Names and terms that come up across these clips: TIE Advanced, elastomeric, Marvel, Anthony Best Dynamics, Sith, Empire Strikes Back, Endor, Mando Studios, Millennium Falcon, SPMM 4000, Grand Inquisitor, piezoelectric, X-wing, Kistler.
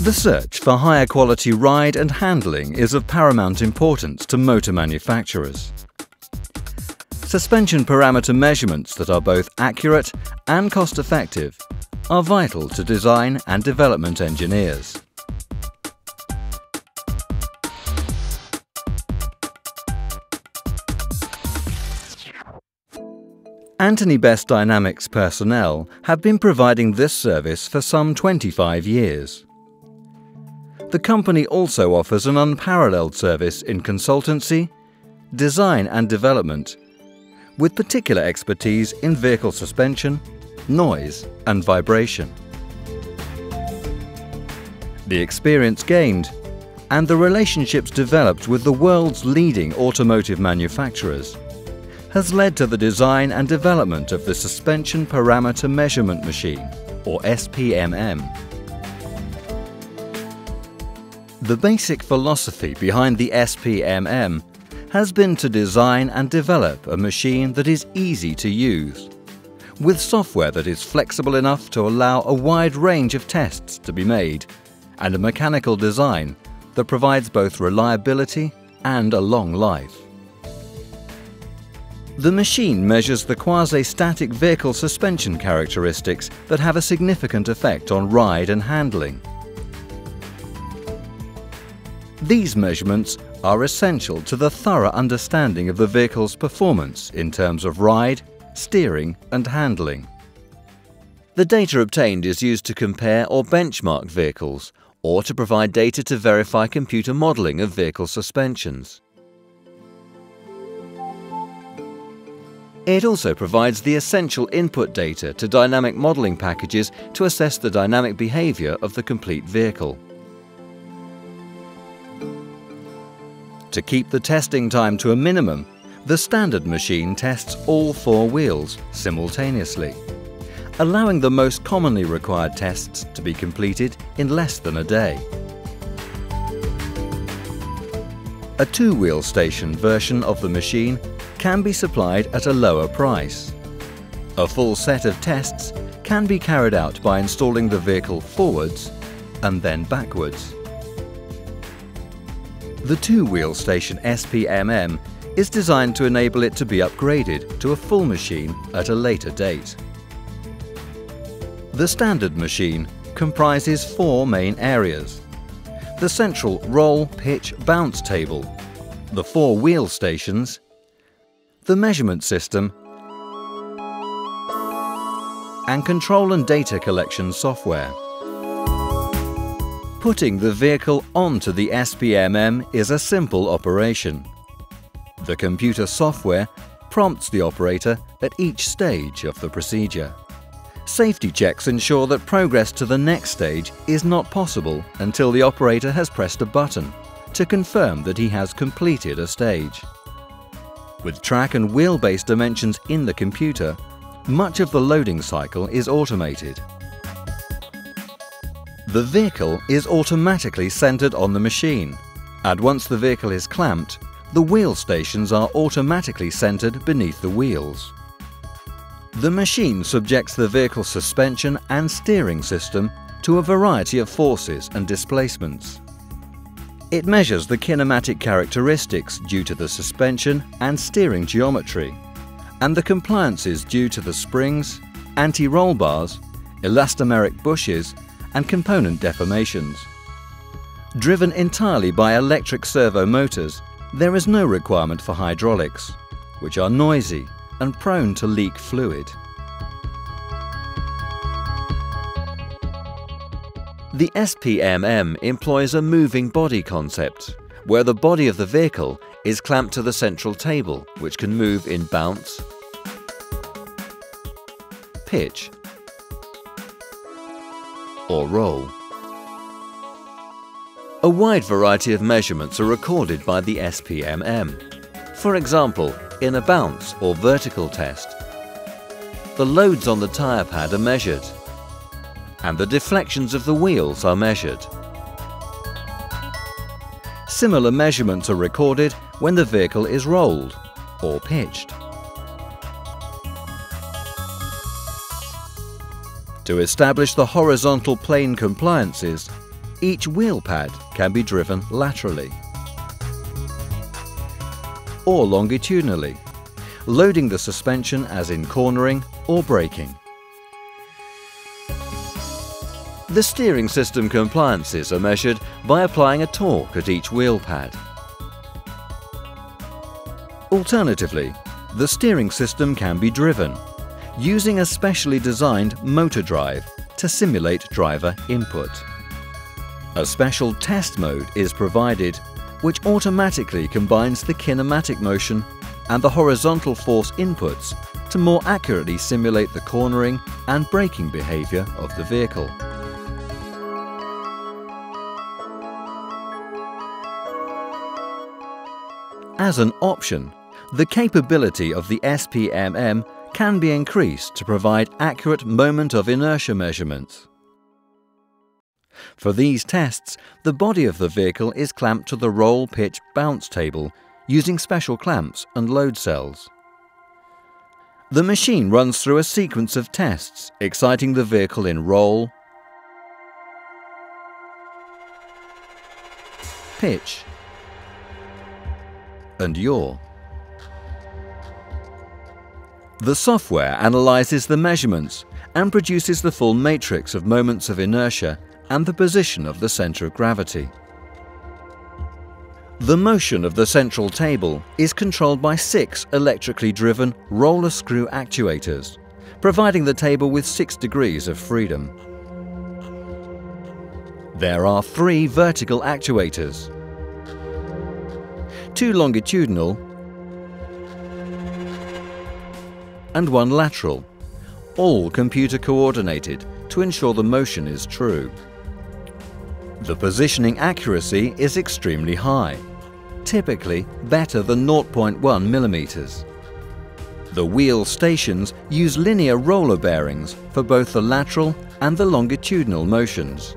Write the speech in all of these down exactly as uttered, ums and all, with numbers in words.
The search for higher quality ride and handling is of paramount importance to motor manufacturers. Suspension parameter measurements that are both accurate and cost-effective are vital to design and development engineers. Anthony Best Dynamics personnel have been providing this service for some twenty-five years. The company also offers an unparalleled service in consultancy, design and development, with particular expertise in vehicle suspension, noise and vibration. The experience gained and the relationships developed with the world's leading automotive manufacturers has led to the design and development of the Suspension Parameter Measurement Machine, or S P M M. The basic philosophy behind the S P M M has been to design and develop a machine that is easy to use, with software that is flexible enough to allow a wide range of tests to be made, and a mechanical design that provides both reliability and a long life. The machine measures the quasi-static vehicle suspension characteristics that have a significant effect on ride and handling. These measurements are essential to the thorough understanding of the vehicle's performance in terms of ride, steering and handling. The data obtained is used to compare or benchmark vehicles, or to provide data to verify computer modelling of vehicle suspensions. It also provides the essential input data to dynamic modelling packages to assess the dynamic behaviour of the complete vehicle. To keep the testing time to a minimum, the standard machine tests all four wheels simultaneously, allowing the most commonly required tests to be completed in less than a day. A two-wheel station version of the machine can be supplied at a lower price. A full set of tests can be carried out by installing the vehicle forwards and then backwards. The two-wheel station S P M M is designed to enable it to be upgraded to a full machine at a later date. The standard machine comprises four main areas: the central roll, pitch, bounce table, the four wheel stations, the measurement system, and control and data collection software. Putting the vehicle onto the S P M M is a simple operation. The computer software prompts the operator at each stage of the procedure. Safety checks ensure that progress to the next stage is not possible until the operator has pressed a button to confirm that he has completed a stage. With track and wheelbase dimensions in the computer, much of the loading cycle is automated. The vehicle is automatically centered on the machine, and once the vehicle is clamped, the wheel stations are automatically centered beneath the wheels. The machine subjects the vehicle's suspension and steering system to a variety of forces and displacements. It measures the kinematic characteristics due to the suspension and steering geometry, and the compliances due to the springs, anti-roll bars, elastomeric bushes, and component deformations. Driven entirely by electric servo motors, there is no requirement for hydraulics, which are noisy and prone to leak fluid. The S P M M employs a moving body concept, where the body of the vehicle is clamped to the central table, which can move in bounce, pitch, or roll. A wide variety of measurements are recorded by the S P M M. For example, in a bounce or vertical test, the loads on the tyre pad are measured, and the deflections of the wheels are measured. Similar measurements are recorded when the vehicle is rolled or pitched. To establish the horizontal plane compliances, Each wheel pad can be driven laterally or longitudinally, loading the suspension as in cornering or braking. The steering system compliances are measured by applying a torque at each wheel pad. Alternatively, the steering system can be driven using a specially designed motor drive to simulate driver input. A special test mode is provided which automatically combines the kinematic motion and the horizontal force inputs to more accurately simulate the cornering and braking behavior of the vehicle. As an option, the capability of the S P M M can be increased to provide accurate moment of inertia measurements. For these tests, the body of the vehicle is clamped to the roll pitch bounce table using special clamps and load cells. The machine runs through a sequence of tests, exciting the vehicle in roll, pitch, and yaw. The software analyzes the measurements and produces the full matrix of moments of inertia and the position of the center of gravity. The motion of the central table is controlled by six electrically driven roller screw actuators, providing the table with six degrees of freedom. There are three vertical actuators, two longitudinal and one lateral, all computer coordinated to ensure the motion is true. The positioning accuracy is extremely high, typically better than zero point one millimeters. The wheel stations use linear roller bearings for both the lateral and the longitudinal motions.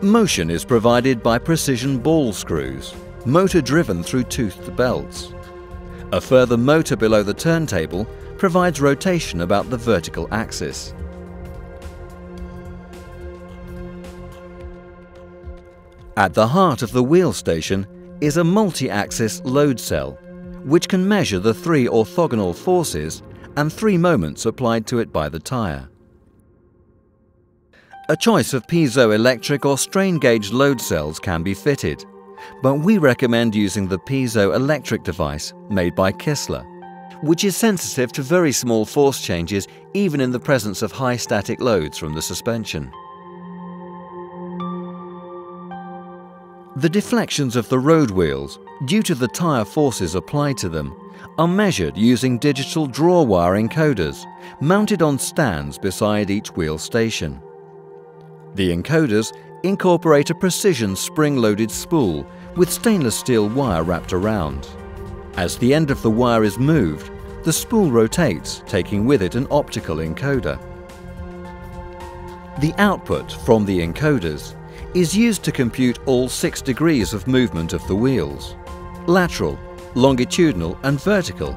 Motion is provided by precision ball screws, motor driven through toothed belts. A further motor below the turntable provides rotation about the vertical axis. At the heart of the wheel station is a multi-axis load cell, which can measure the three orthogonal forces and three moments applied to it by the tyre. A choice of piezoelectric or strain gauge load cells can be fitted, but we recommend using the piezoelectric device made by Kistler, which is sensitive to very small force changes even in the presence of high static loads from the suspension. The deflections of the road wheels, due to the tyre forces applied to them, are measured using digital draw wire encoders mounted on stands beside each wheel station. The encoders incorporate a precision spring-loaded spool with stainless steel wire wrapped around. As the end of the wire is moved, the spool rotates, taking with it an optical encoder. The output from the encoders is used to compute all six degrees of movement of the wheels, lateral, longitudinal and vertical,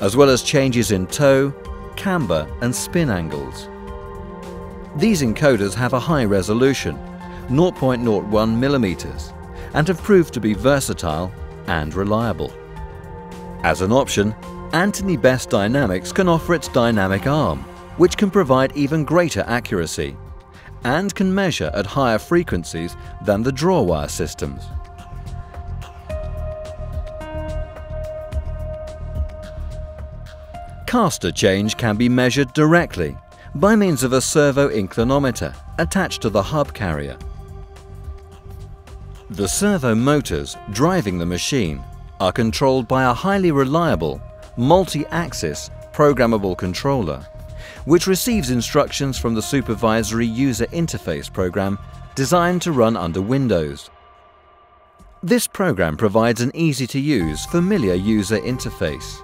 as well as changes in toe, camber and spin angles. These encoders have a high resolution, zero point zero one millimeters, and have proved to be versatile and reliable. As an option, Anthony Best Dynamics can offer its dynamic arm, which can provide even greater accuracy and can measure at higher frequencies than the draw wire systems. Caster change can be measured directly by means of a servo inclinometer attached to the hub carrier. The servo motors driving the machine are controlled by a highly reliable, multi-axis programmable controller, which receives instructions from the supervisory user interface program designed to run under Windows. This program provides an easy-to-use, familiar user interface.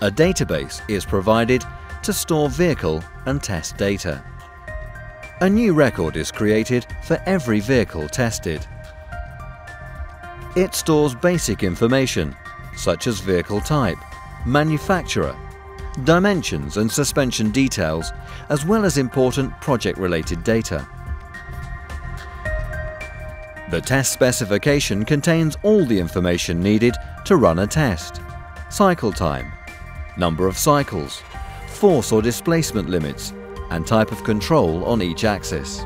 A database is provided to store vehicle and test data. A new record is created for every vehicle tested. It stores basic information such as vehicle type, manufacturer, dimensions and suspension details, as well as important project-related data. The test specification contains all the information needed to run a test: cycle time, number of cycles, force or displacement limits, and type of control on each axis.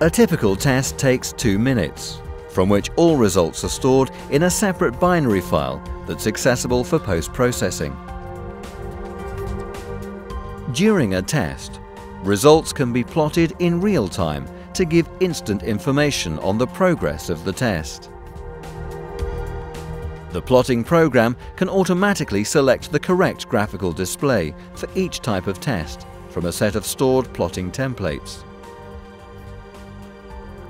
A typical test takes two minutes, from which all results are stored in a separate binary file that's accessible for post-processing. During a test, results can be plotted in real time to give instant information on the progress of the test. The plotting program can automatically select the correct graphical display for each type of test from a set of stored plotting templates.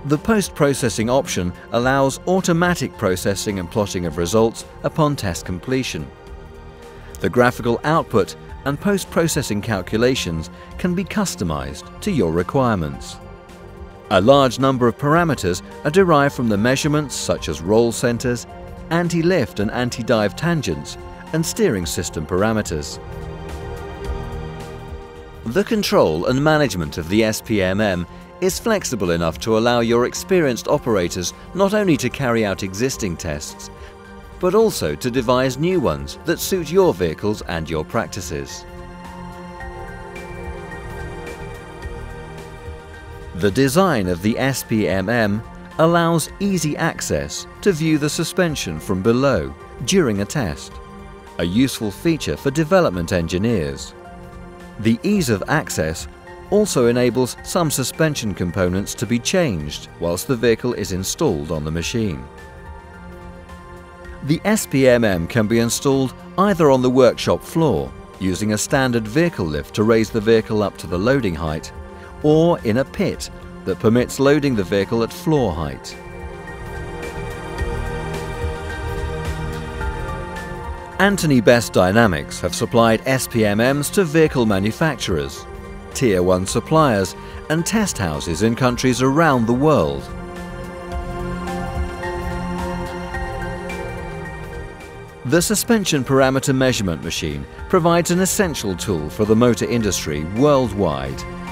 The post-processing option allows automatic processing and plotting of results upon test completion. The graphical output and post-processing calculations can be customized to your requirements. A large number of parameters are derived from the measurements such as roll centers, anti-lift and anti-dive tangents, and steering system parameters. The control and management of the S P M M is flexible enough to allow your experienced operators not only to carry out existing tests, but also to devise new ones that suit your vehicles and your practices. The design of the S P M M allows easy access to view the suspension from below during a test, a useful feature for development engineers. The ease of access also enables some suspension components to be changed whilst the vehicle is installed on the machine. The S P M M can be installed either on the workshop floor using a standard vehicle lift to raise the vehicle up to the loading height, or in a pit that permits loading the vehicle at floor height. Anthony Best Dynamics have supplied S P M Ms to vehicle manufacturers, Tier one suppliers and test houses in countries around the world. The suspension parameter measurement machine provides an essential tool for the motor industry worldwide.